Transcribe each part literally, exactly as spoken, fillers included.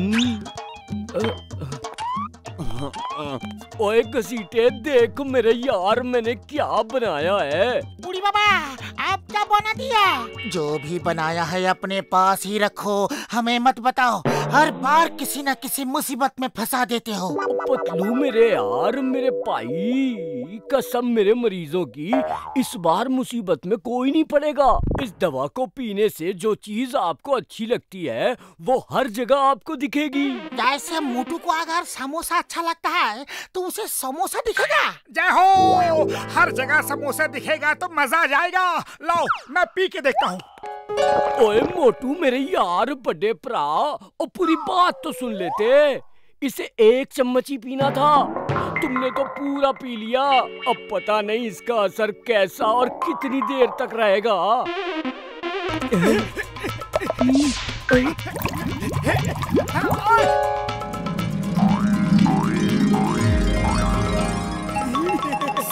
ओए कसीटे देख मेरे यार, मैंने क्या बनाया है। बूढ़ी बाबा आप क्या बना दिया? जो भी बनाया है अपने पास ही रखो, हमें मत बताओ। हर बार किसी न किसी मुसीबत में फंसा देते हो। पतलू मेरे यार, मेरे भाई, कसम मेरे मरीजों की, इस बार मुसीबत में कोई नहीं पड़ेगा। इस दवा को पीने से जो चीज आपको अच्छी लगती है वो हर जगह आपको दिखेगी। जैसे मोटू को अगर समोसा अच्छा लगता है तो उसे समोसा दिखेगा। जय हो, हर जगह समोसा दिखेगा तो मजा आ जाएगा। लाओ मैं पी के देखता हूँ। ओए मोटू मेरे यार, बड़े भरा, और पूरी बात तो सुन लेते। इसे एक चम्मच ही पीना था, तुमने तो पूरा पी लिया। अब पता नहीं इसका असर कैसा और कितनी देर तक रहेगा।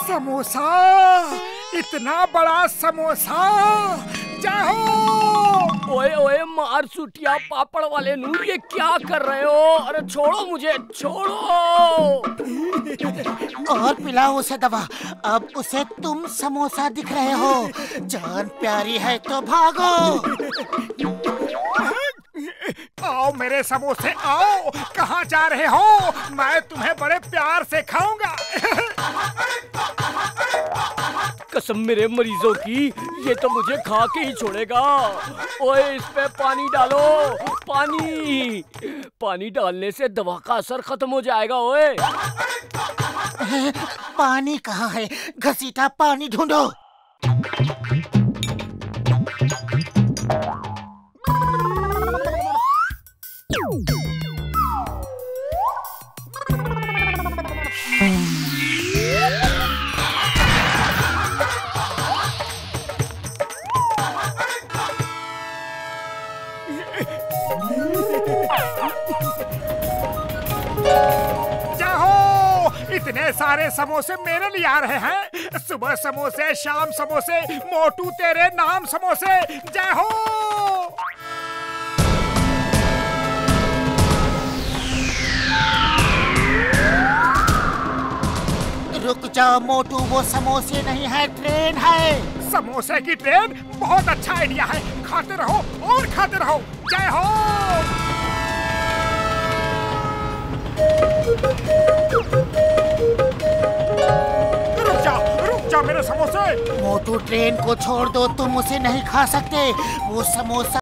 समोसा, इतना बड़ा समोसा। ओए ओए मार सुटिया पापड़ वाले नू, ये क्या कर रहे हो? अरे छोड़ो मुझे, छोड़ो। और पिलाओ उसे दवा, अब उसे तुम समोसा दिख रहे हो। जान प्यारी है तो भागो। आओ मेरे समोसे, आओ। कहाँ जा रहे हो? मैं तुम्हें बड़े प्यार से खाऊंगा। कसम मेरे मरीजों की, ये तो मुझे खा के ही छोड़ेगा। ओए इस पे पानी डालो, पानी। पानी डालने से दवा का असर खत्म हो जाएगा। ओए पानी कहाँ है? घसीटा पानी ढूंढो। इतने सारे समोसे मेरे लिए आ रहे हैं। सुबह समोसे, शाम समोसे, मोटू तेरे नाम समोसे। जय हो। रुक जाओ मोटू, वो समोसे नहीं है, ट्रेन है। समोसे की ट्रेन, बहुत अच्छा आइडिया है। खाते रहो और खाते रहो। जय हो। मेरे समोसे। मोटू ट्रेन को छोड़ दो, तुम उसे नहीं खा सकते। वो समोसा